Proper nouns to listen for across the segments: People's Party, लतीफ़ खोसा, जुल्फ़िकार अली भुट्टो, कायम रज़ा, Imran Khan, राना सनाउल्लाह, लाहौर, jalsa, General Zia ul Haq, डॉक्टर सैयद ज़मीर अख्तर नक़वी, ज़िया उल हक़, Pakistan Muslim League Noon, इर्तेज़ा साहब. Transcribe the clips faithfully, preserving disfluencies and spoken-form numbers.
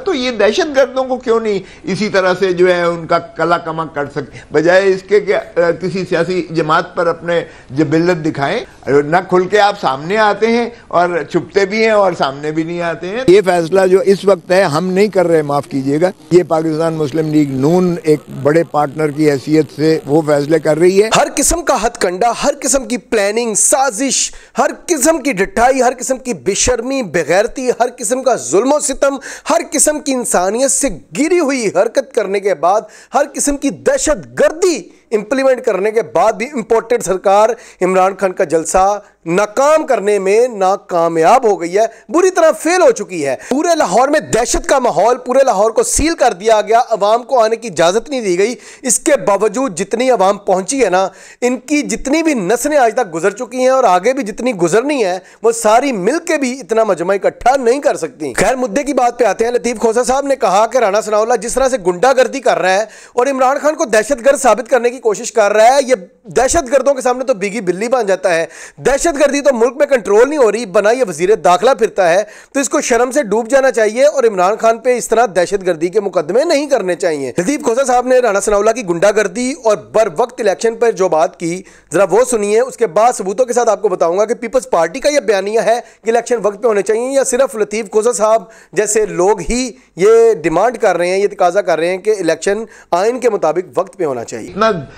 तो ये दहशत गर्दों को क्यों नहीं इसी तरह से जो है उनका कला कमा कर सके, बजाय इसके कि किसी सियासी जमात पर अपने जबिल्लत दिखाएं। न खुल के आप सामने आते हैं और छुपते भी हैं और सामने भी नहीं आते हैं। ये फैसला जो इस वक्त है हम नहीं कर रहे, माफ़ कीजिएगा, ये पाकिस्तान मुस्लिम लीग नून एक बड़े पार्टनर की हैसियत से वो फैसले कर रही है। हर किस्म का हथकंडा, हर किस्म की प्लानिंग, साजिश, हर किस्म की ढिठाई, हर किस्म की बेशर्मी, बेगैरती, हर किस्म का जुल्म सितम, हर किस्म की इंसानियत से गिरी हुई हरकत करने के बाद, हर किस्म की दहशत गर्दी इंप्लीमेंट करने के बाद भी इंपोर्टेड सरकार इमरान खान का जलसा नाकाम करने में नाकामयाब हो गई है, बुरी तरह फेल हो चुकी है। पूरे लाहौर में दहशत का माहौल, पूरे लाहौर को सील कर दिया गया, अवाम को आने की इजाज़त नहीं दी गई। इसके बावजूद जितनी अवाम पहुंची है ना, इनकी जितनी भी नस्लें आज तक गुजर चुकी हैं और आगे भी जितनी गुजरनी है वो सारी मिल के भी इतना मजमा इकट्ठा नहीं कर सकती। खैर, मुद्दे की बात पर आते हैं। लतीफ़ खोसा साहब ने कहा कि राना सनाउल्लाह जिस तरह से गुंडागर्दी कर रहा है और इमरान खान को दहशतगर्द साबित करने की कोशिश कर रहा है, ये दहशतगर्दों के सामने तो बीगी बिल्ली बन जाता है। दहशतगर्दी तो मुल्क में कंट्रोल नहीं हो रही, बना ये वजीर दाखिला फिरता है, तो इसको शर्म से डूब जाना चाहिए और इमरान खान पे इस तरह दहशतगर्दी के मुकदमे नहीं करने चाहिए। लतीफ़ खोसा साहब ने राना सनाउल्लाह की गुंडागर्दी और बर वक्त इलेक्शन पर जो बात की, जरा वो सुनिए, उसके बाद सबूतों के साथ आपको बताऊंगा कि पीपल्स पार्टी का यह बयानिया है कि इलेक्शन वक्त पर होने चाहिए या सिर्फ लतीफ़ खोसा साहब जैसे लोग ही ये डिमांड कर रहे हैं, ये तकाजा कर रहे हैं कि इलेक्शन आइन के मुताबिक वक्त पर होना चाहिए।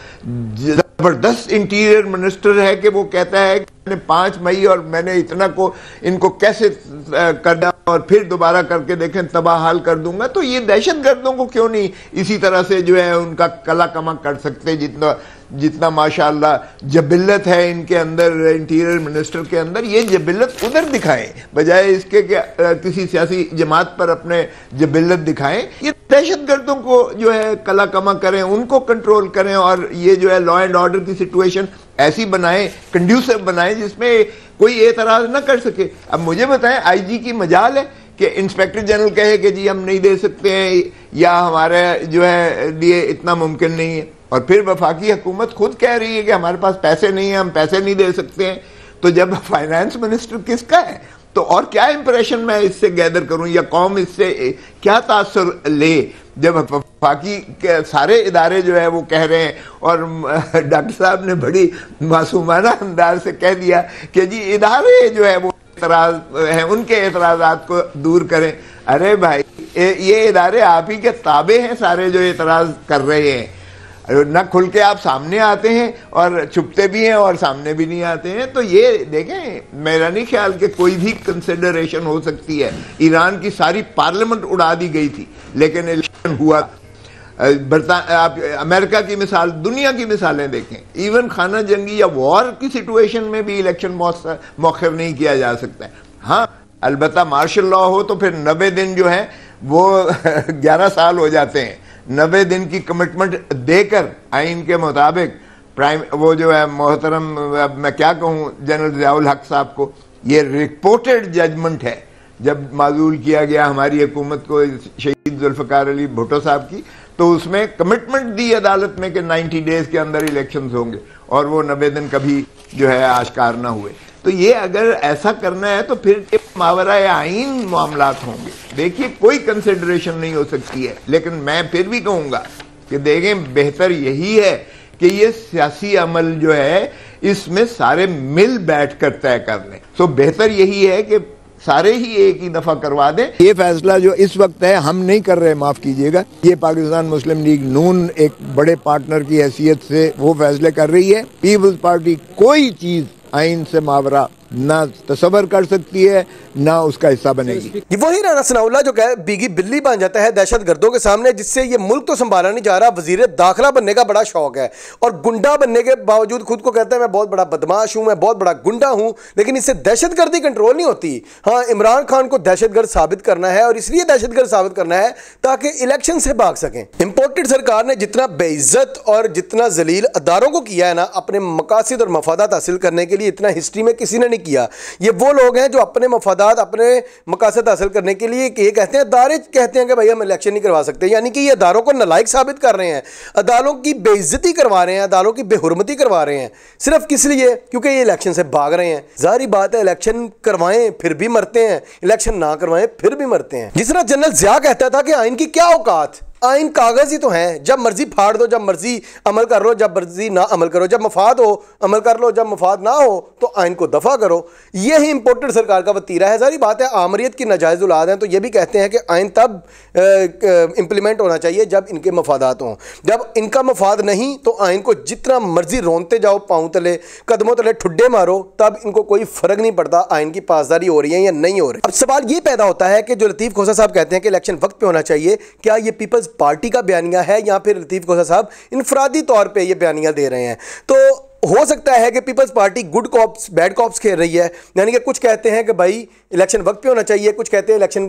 जबरदस्त इंटीरियर मिनिस्टर है कि वो कहता है कि मैंने पांच मई और मैंने इतना को इनको कैसे करना और फिर दोबारा करके देखें, तबाह हाल कर दूंगा। तो ये दहशत गर्दों को क्यों नहीं इसी तरह से जो है उनका कला कमा कर सकते, जितना जितना माशाल्लाह जबिल्लत है इनके अंदर, इंटीरियर मिनिस्टर के अंदर, ये जबिल्लत उधर दिखाएं, बजाय इसके कि किसी सियासी जमात पर अपने जबिल्लत दिखाएं। ये दहशत गर्दों को जो है कला कमा करें, उनको कंट्रोल करें और ये जो है लॉ एंड ऑर्डर की सिचुएशन ऐसी बनाएं, कंड्यूसिव बनाएं जिसमें कोई एतराज़ ना कर सके। अब मुझे बताएं, आईजी की मजाल है कि इंस्पेक्टर जनरल कहे कि जी हम नहीं दे सकते हैं या हमारे जो है लिए इतना मुमकिन नहीं है, और फिर वफाकी हुकूमत खुद कह रही है कि हमारे पास पैसे नहीं है, हम पैसे नहीं दे सकते हैं। तो जब फाइनेंस मिनिस्टर किसका है तो और क्या इंप्रेशन मैं इससे गैदर करूं या कौम इससे क्या तासर ले, जब वफाकी के सारे इदारे जो है वो कह रहे हैं। और डॉक्टर साहब ने बड़ी मासूमाना अंदाज से कह दिया कि जी इदारे जो है वो एतराज़ हैं, उनके एतराज़ात को दूर करें। अरे भाई, ये इदारे आप ही के ताबे हैं सारे जो एतराज़ कर रहे हैं। न खुल के आप सामने आते हैं और छुपते भी हैं और सामने भी नहीं आते हैं। तो ये देखें, मेरा नहीं ख्याल कि कोई भी कंसिडरेशन हो सकती है। ईरान की सारी पार्लियामेंट उड़ा दी गई थी लेकिन इलेक्शन हुआ। आप अमेरिका की मिसाल, दुनिया की मिसालें देखें। इवन खाना जंगी या वॉर की सिचुएशन में भी इलेक्शन मौखिर नहीं किया जा सकता है। हाँ, अलबत्ता मार्शल लॉ हो तो फिर नब्बे दिन जो है वो ग्यारह साल हो जाते हैं। नब्बे दिन की कमिटमेंट देकर आइन के मुताबिक प्राइम वो जो है मोहतरम, अब मैं क्या कहूँ, जनरल ज़िया उल हक़ साहब को, ये रिपोर्टेड जजमेंट है। जब माजूल किया गया हमारी हुकूमत को, शहीद जुल्फ़िकार अली भुट्टो साहब की, तो उसमें कमिटमेंट दी अदालत में कि नब्बे डेज़ के अंदर इलेक्शंस होंगे और वो नब्बे दिन कभी जो है आश्कार ना हुए। तो ये अगर ऐसा करना है तो फिर मावरा आइन मामलात होंगे। देखिए, कोई कंसिडरेशन नहीं हो सकती है। लेकिन मैं फिर भी कहूँगा कि देखें, बेहतर यही है कि ये सियासी अमल जो है इसमें सारे मिल बैठ कर तय कर लें। तो बेहतर यही है कि सारे ही एक ही दफ़ा करवा दें। ये फैसला जो इस वक्त है हम नहीं कर रहे, माफ़ कीजिएगा, ये पाकिस्तान मुस्लिम लीग नून एक बड़े पार्टनर की हैसियत से वो फैसले कर रही है। पीपल्स पार्टी कोई चीज़ आइन से मावरा ना तस्वर कर सकती है, ना उसका हिस्सा बनेगी। वही राना सनाउल्लाह जो कह बीगी बिल्ली बन जाता है दहशत गर्दों के सामने, जिससे ये मुल्क तो संभाला नहीं जा रहा। वजीर दाखिला बनने का बड़ा शौक है और गुंडा बनने के बावजूद खुद को कहता है मैं बहुत बड़ा बदमाश हूँ, मैं बहुत बड़ा गुंडा हूँ, लेकिन इससे दहशतगर्दी कंट्रोल नहीं होती। हाँ, इमरान खान को दहशतगर्द साबित करना है और इसलिए दहशतगर्द साबित करना है ताकि इलेक्शन से भाग सकें। इम्पोर्टेंट इलेक्टेड सरकार ने जितना बेइज्जत और जितना जलील अदारों को किया है ना अपने मकासद और मफादात हासिल करने के लिए, इतना हिस्ट्री में किसी ने नहीं किया। ये वो लोग हैं जो अपने मफादात अपने मकासद हासिल करने के लिए ये कहते हैं, अदारे कहते हैं कि भाई हम इलेक्शन नहीं करवा सकते, यानी कि ये अदारों को नालायक साबित कर रहे हैं, अदारों की बेइज्जती करवा रहे हैं, अदारों की बेहुरमती करवा रहे हैं, सिर्फ किस लिए? क्योंकि ये इलेक्शन से भाग रहे हैं। जारी बात है, इलेक्शन करवाएं फिर भी मरते हैं, इलेक्शन ना करवाएं फिर भी मरते हैं। जिस तरह जनरल जिया कहता था कि आइन की क्या औकात, आइन कागज ही तो हैं, जब मर्जी फाड़ दो, जब मर्जी अमल कर लो, जब मर्जी ना अमल करो, जब मफाद हो अमल कर लो, जब मफाद ना हो तो आइन को दफा करो। यही इंपोर्टेड सरकार का वतीरा है। सारी बात है, आमरीत की नाजायज़ औलाद हैं, तो ये भी कहते हैं कि आइन तब इम्प्लीमेंट होना चाहिए जब इनके मफादात हों, जब इनका मफाद नहीं तो आइन को जितना मर्जी रोनते जाओ, पाँव तले कदमों तले ठुड्डे मारो, तब इनको कोई फ़र्क नहीं पड़ता आइन की पासदारी हो रही है या नहीं हो रही। अब सवाल ये पैदा होता है कि जो लतीफ़ खोसा साहब कहते हैं कि इलेक्शन वक्त पर होना चाहिए, क्या ये पीपल्स पार्टी का बयानिया है या फिर लतीफ़ खोसा साहब इनफरादी तौर पे ये बयानिया दे रहे हैं? तो हो सकता है कि peoples party good cops bad cops खेल रही है, यानी कि कुछ कहते हैं कि भाई इलेक्शन वक्त पे होना चाहिए, कुछ कहते हैं इलेक्शन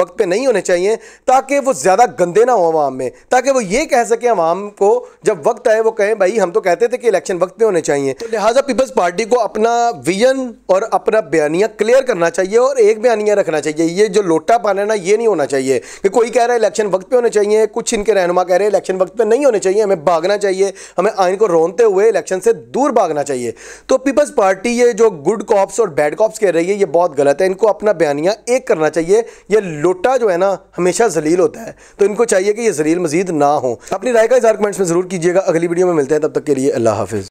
वक्त पे नहीं होने चाहिए, ताकि वो ज़्यादा गंदे ना हो आवाम में, ताकि वो ये कह सकें आवाम को जब वक्त आए वो कहें भाई हम तो कहते थे कि इलेक्शन वक्त पे होने चाहिए। तो लिहाजा पीपल्स पार्टी को अपना विजन और अपना बयानिया क्लियर करना चाहिए और एक बयानिया रखना चाहिए। ये जो लोटा पाना ना, ये नहीं होना चाहिए कि कोई कह रहा है इलेक्शन वक्त पर होने चाहिए, कुछ इनके रहनुमा कह रहे हैं इलेक्शन वक्त पर नहीं होने चाहिए, हमें भागना चाहिए, हमें आइन को रोनते हुए इलेक्शन से दूर भागना चाहिए। तो पीपल्स पार्टी ये जो गुड कॉप्स और बैड कॉप्स कह रही है, ये बहुत गलत है। इनको अपना बयानिया एक करना चाहिए। ये लोटा जो है ना हमेशा जलील होता है, तो इनको चाहिए कि ये जलील मजीद ना हो। अपनी राय का इज़हार कमेंट्स में जरूर कीजिएगा। अगली वीडियो में मिलते हैं, तब तक के लिए अल्लाह हाफिज।